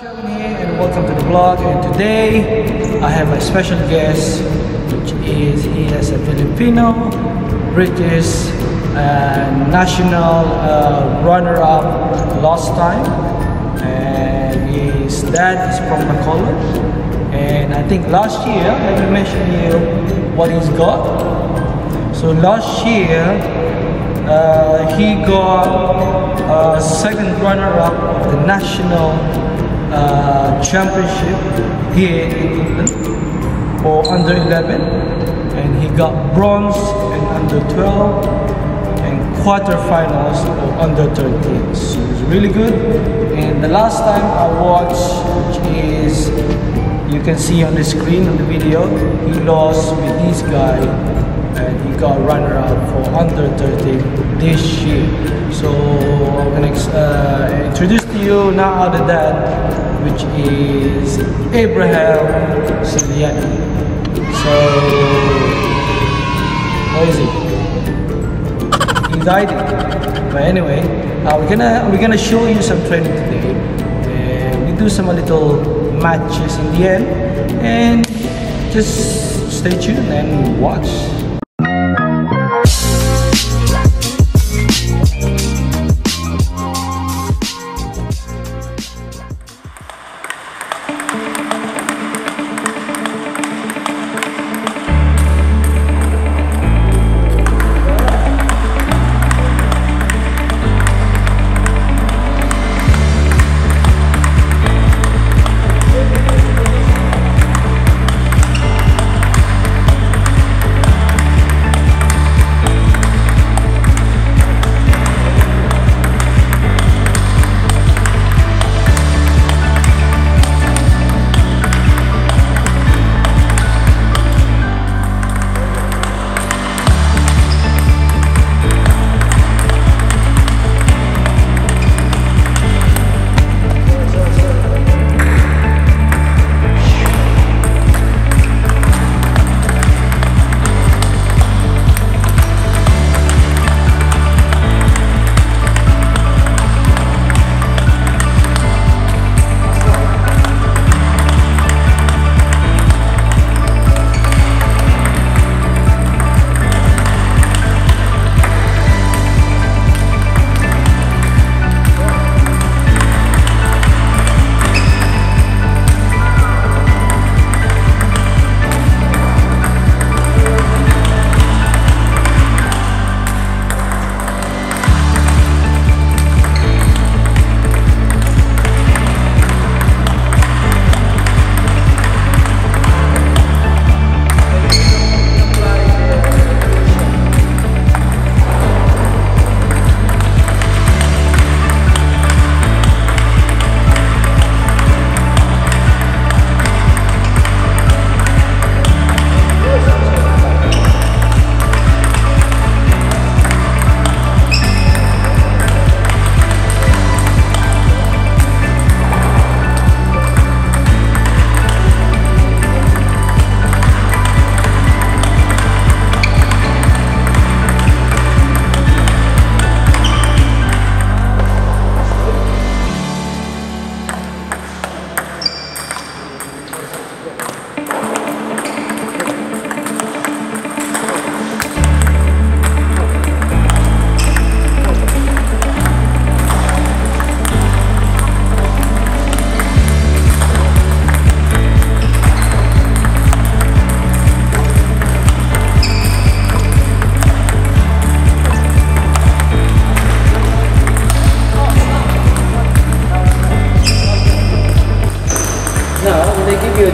Sheldon here, and welcome to the vlog. And today I have a special guest, which is he is a Filipino, British, national runner-up last time, and his dad is from Bacolod. And I think last year, let me mention you what he's got. So last year he got second runner-up of the national championship here in England for under 11, and he got bronze and under 12 and quarterfinals for under 13. So it's really good. And the last time I watched, which is you can see on the screen on the video, he lost with this guy and he got runner up for under 13 this year. So I'm gonna introduce to you now the dad, which is Abraham Sellado. So, what is it? He died. But anyway, we're gonna show you some training today. We do some little matches in the end, and just stay tuned and watch.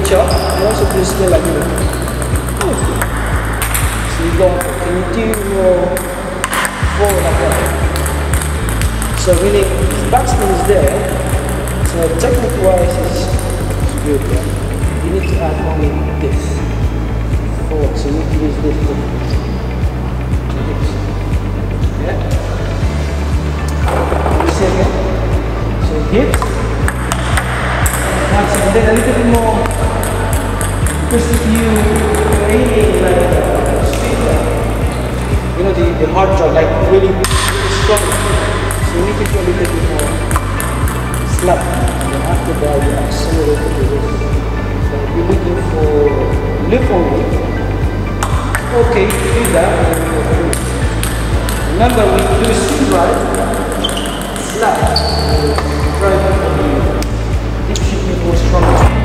Chop and also please stay like you. So you go, can you do your forward like that? So really, backspin is there, so technique wise it's good, yeah? You need to add only this forward, so you need to use this one. Yeah? You see again? So hips, and then a little bit more. Because if you really like speed, you know the hard drive, like really, really strong. So you need to do a little bit more slap. And after that, you will lift forward. Okay, do that. Remember, we do swing right, slap, try to do it. It should be more stronger.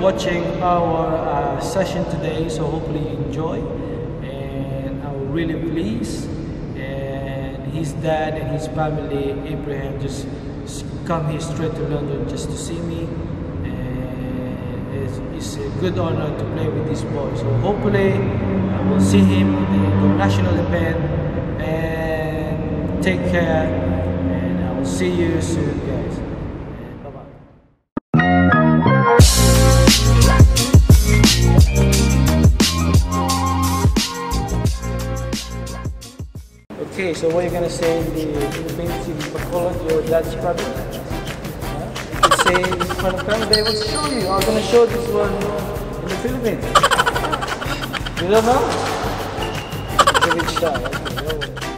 Watching our session today, so hopefully you enjoy, and I'm really pleased, and his dad and his family, Abraham, just come here straight to London just to see me, and it's a good honor to play with this boy, so hopefully I will see him in the national event, and take care, and I will see you soon, guys. Okay, so what are you going to say in the beach in Bacolod, your dad's brother? You say in front of them, they will show you. I'm going to show this one in the Philippines. You don't know? Give it a shot. Okay,